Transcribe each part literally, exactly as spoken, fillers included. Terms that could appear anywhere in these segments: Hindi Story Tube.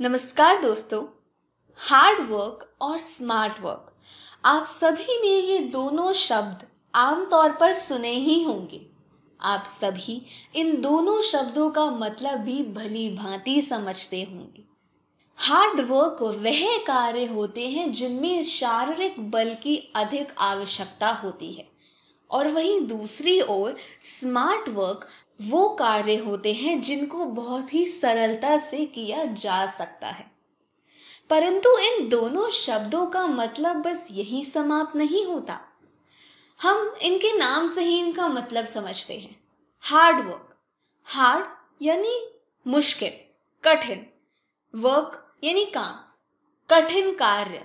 नमस्कार दोस्तों, hard work और स्मार्ट वर्क आप सभी ने ये दोनों शब्द आमतौर पर सुने ही होंगे। आप सभी इन दोनों शब्दों का मतलब भी भली भांति समझते होंगे। हार्ड वर्क वह कार्य होते हैं जिनमें शारीरिक बल की अधिक आवश्यकता होती है और वहीं दूसरी ओर स्मार्ट वर्क वो कार्य होते हैं जिनको बहुत ही सरलता से किया जा सकता है। परंतु इन दोनों शब्दों का मतलब बस यही समाप्त नहीं होता। हम इनके नाम से ही इनका मतलब समझते हैं। हार्ड वर्क, हार्ड यानी मुश्किल, कठिन, वर्क यानी काम, कठिन कार्य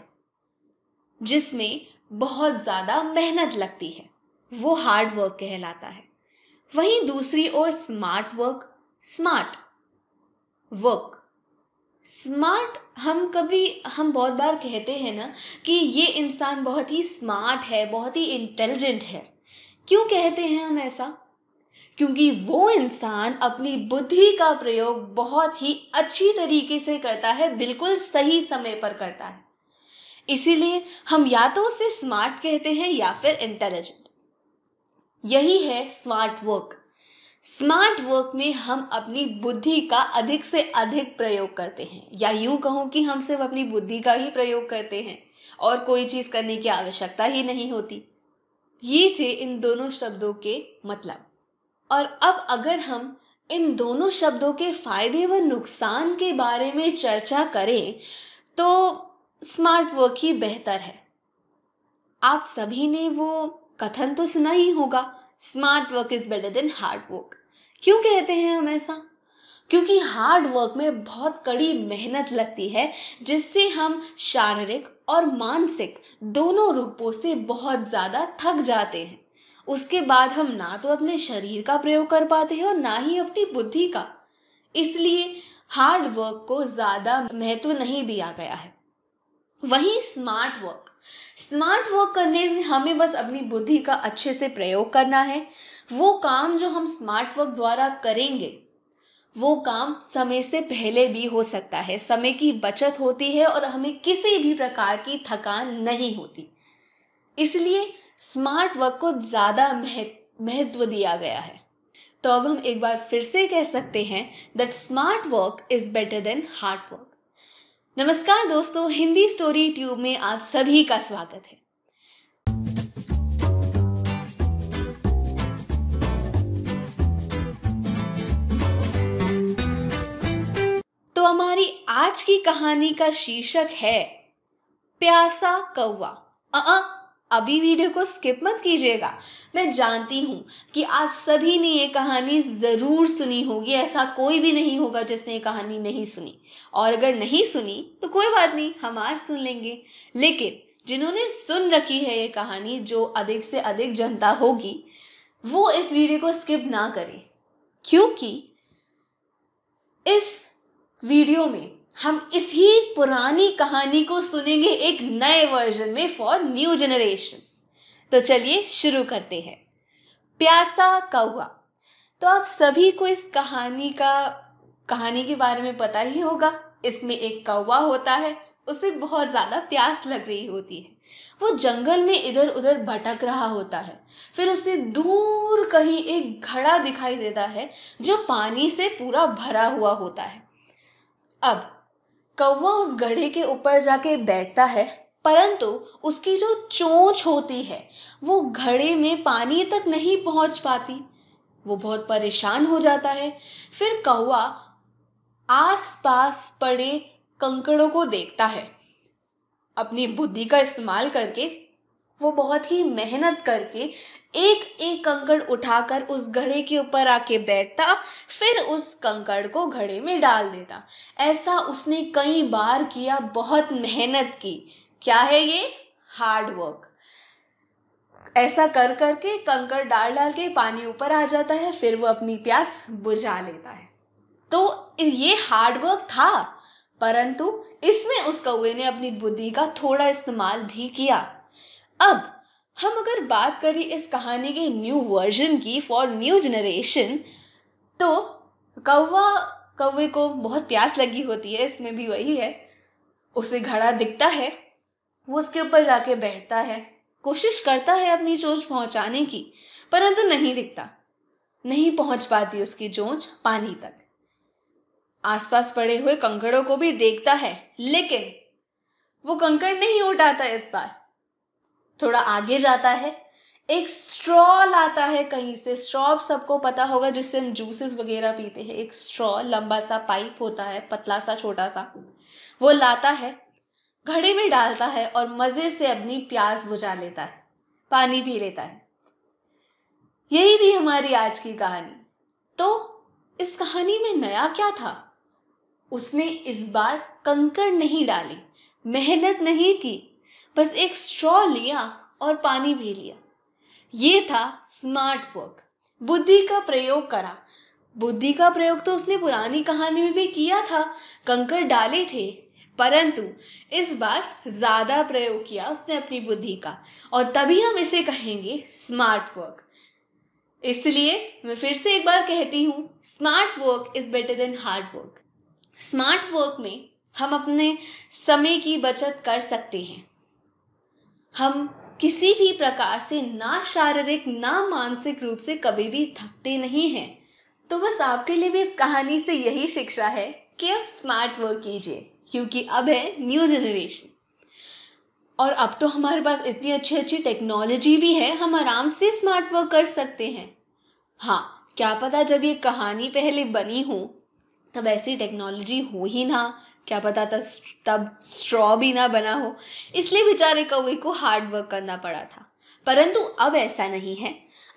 जिसमें बहुत ज्यादा मेहनत लगती है वो हार्ड वर्क कहलाता है। वहीं दूसरी ओर smart work, smart work, smart हम कभी हम बहुत बार कहते हैं ना कि ये इंसान बहुत ही स्मार्ट है, बहुत ही इंटेलिजेंट है। क्यों कहते हैं हम ऐसा? क्योंकि वो इंसान अपनी बुद्धि का प्रयोग बहुत ही अच्छी तरीके से करता है, बिल्कुल सही समय पर करता है। इसीलिए हम या तो उसे स्मार्ट कहते हैं या फिर इंटेलिजेंट। यही है स्मार्ट वर्क। स्मार्ट वर्क में हम अपनी बुद्धि का अधिक से अधिक प्रयोग करते हैं, या यूं कहूं कि हम सिर्फ अपनी बुद्धि का ही प्रयोग करते हैं और कोई चीज करने की आवश्यकता ही नहीं होती। ये थे इन दोनों शब्दों के मतलब। और अब अगर हम इन दोनों शब्दों के फायदे व नुकसान के बारे में चर्चा करें तो स्मार्ट वर्क ही बेहतर है। आप सभी ने वो कथन तो सुना ही होगा, smart work is better than hard work. क्यों कहते हैं हम ऐसा? क्योंकि हार्ड वर्क में बहुत कड़ी मेहनत लगती है, जिससे हम शारीरिक और मानसिक दोनों रूपों से बहुत ज्यादा थक जाते हैं। उसके बाद हम ना तो अपने शरीर का प्रयोग कर पाते हैं और ना ही अपनी बुद्धि का। इसलिए हार्ड वर्क को ज्यादा महत्व नहीं दिया गया है। वही स्मार्ट वर्क, स्मार्ट वर्क करने से हमें बस अपनी बुद्धि का अच्छे से प्रयोग करना है। वो काम जो हम स्मार्ट वर्क द्वारा करेंगे वो काम समय से पहले भी हो सकता है, समय की बचत होती है और हमें किसी भी प्रकार की थकान नहीं होती। इसलिए स्मार्ट वर्क को ज्यादा महत्व दिया गया है। तो अब हम एक बार फिर से कह सकते हैं that smart work is better than hard work. नमस्कार दोस्तों, हिंदी स्टोरी ट्यूब में आप सभी का स्वागत है। तो हमारी आज की कहानी का शीर्षक है प्यासा कौवा। अ अभी वीडियो को स्किप मत कीजिएगा। मैं जानती हूँ कि आप सभी ने ये कहानी ज़रूर सुनी होगी। ऐसा कोई भी नहीं होगा जिसने ये कहानी नहीं सुनी, और अगर नहीं सुनी तो कोई बात नहीं, हम आज सुन लेंगे। लेकिन जिन्होंने सुन रखी है ये कहानी, जो अधिक से अधिक जनता होगी, वो इस वीडियो को स्किप ना करें, क्योंकि इस वीडियो में हम इसी पुरानी कहानी को सुनेंगे एक नए वर्जन में, फॉर न्यू जनरेशन। तो चलिए शुरू करते हैं। प्यासा कौवा। तो आप सभी को इस कहानी का कहानी के बारे में पता ही होगा। इसमें एक कौवा होता है, उसे बहुत ज़्यादा प्यास लग रही होती है। वो जंगल में इधर उधर भटक रहा होता है। फिर उसे दूर कहीं एक घड़ा दिखाई देता है जो पानी से पूरा भरा हुआ होता है। अब कौवा उस गड्ढे के ऊपर जाके बैठता है, परंतु उसकी जो चोंच होती है वो घड़े में पानी तक नहीं पहुंच पाती। वो बहुत परेशान हो जाता है। फिर कौवा आसपास पड़े कंकड़ों को देखता है। अपनी बुद्धि का इस्तेमाल करके वो बहुत ही मेहनत करके एक एक कंकड़ उठाकर उस घड़े के ऊपर आके बैठता, फिर उस कंकड़ को घड़े में डाल देता। ऐसा उसने कई बार किया, बहुत मेहनत की। क्या है ये? Hard work. ऐसा कर करके कंकड़ डाल डाल के पानी ऊपर आ जाता है, फिर वो अपनी प्यास बुझा लेता है। तो ये हार्ड वर्क था, परंतु इसमें उस कौवे ने अपनी बुद्धि का थोड़ा इस्तेमाल भी किया। अब हम अगर बात करें इस कहानी के न्यू वर्जन की, फॉर न्यू जनरेशन, तो कौवा कौवे को बहुत प्यास लगी होती है, इसमें भी वही है। उसे घड़ा दिखता है, वो उसके ऊपर जाके बैठता है, कोशिश करता है अपनी चोंच पहुंचाने की, परंतु नहीं दिखता, नहीं पहुंच पाती उसकी चोंच पानी तक। आसपास पड़े हुए कंकड़ों को भी देखता है, लेकिन वो कंकड़ नहीं उठाता। इस बार थोड़ा आगे जाता है, एक स्ट्रॉ लाता है कहीं से। स्ट्रॉ सबको पता होगा जिससे हम जूसेस वगैरह पीते हैं। एक स्ट्रॉ लंबा सा पाइप होता है, पतला सा छोटा सा, वो लाता है, घड़े में डालता है और मजे से अपनी प्यास बुझा लेता है, पानी पी लेता है। यही थी हमारी आज की कहानी। तो इस कहानी में नया क्या था? उसने इस बार कंकड़ नहीं डाली, मेहनत नहीं की, बस एक स्ट्रॉ लिया और पानी भी लिया। ये था स्मार्ट वर्क, बुद्धि का प्रयोग करा। बुद्धि का प्रयोग तो उसने पुरानी कहानी में भी किया था, कंकड़ डाले थे, परंतु इस बार ज़्यादा प्रयोग किया उसने अपनी बुद्धि का, और तभी हम इसे कहेंगे स्मार्ट वर्क। इसलिए मैं फिर से एक बार कहती हूँ, smart work is better than hard work. Smart work में हम अपने समय की बचत कर सकते हैं। हम किसी भी प्रकार से ना शारीरिक ना मानसिक रूप से कभी भी थकते नहीं हैं। तो बस आपके लिए भी इस कहानी से यही शिक्षा है कि आप स्मार्ट वर्क कीजिए, क्योंकि अब है न्यू जनरेशन, और अब तो हमारे पास इतनी अच्छी अच्छी टेक्नोलॉजी भी है, हम आराम से स्मार्ट वर्क कर सकते हैं। हाँ, क्या पता जब ये कहानी पहले बनी हो तब ऐसी टेक्नोलॉजी हो ही ना, क्या पता था तब स्ट्रॉ भी ना बना हो, इसलिए बेचारे कौवे को हार्ड वर्क करना पड़ा था। परंतु अब ऐसा नहीं है,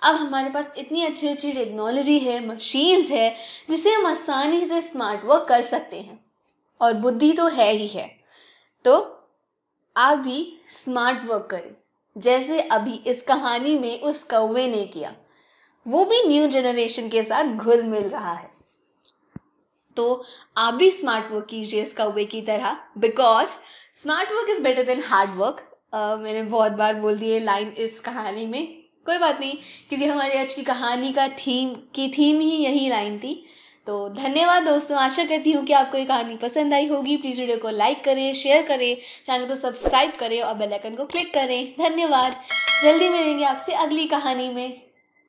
अब हमारे पास इतनी अच्छी अच्छी टेक्नोलॉजी है, मशीन्स है, जिसे हम आसानी से स्मार्ट वर्क कर सकते हैं, और बुद्धि तो है ही है। तो आप भी स्मार्ट वर्क करें, जैसे अभी इस कहानी में उस कौवे ने किया। वो भी न्यू जनरेशन के साथ घुल मिल रहा है। तो आप भी स्मार्ट वर्क कीजिए इस कौवे की तरह, because smart work is better than hard work. मैंने बहुत बार बोल दी है लाइन इस कहानी में, कोई बात नहीं, क्योंकि हमारी आज की कहानी का थीम की थीम ही यही लाइन थी। तो धन्यवाद दोस्तों, आशा करती हूँ कि आपको ये कहानी पसंद आई होगी। प्लीज़ वीडियो को लाइक करें, शेयर करें, चैनल को सब्सक्राइब करें और बेल आइकन को क्लिक करें। धन्यवाद, जल्दी मिलेंगे आपसे अगली कहानी में।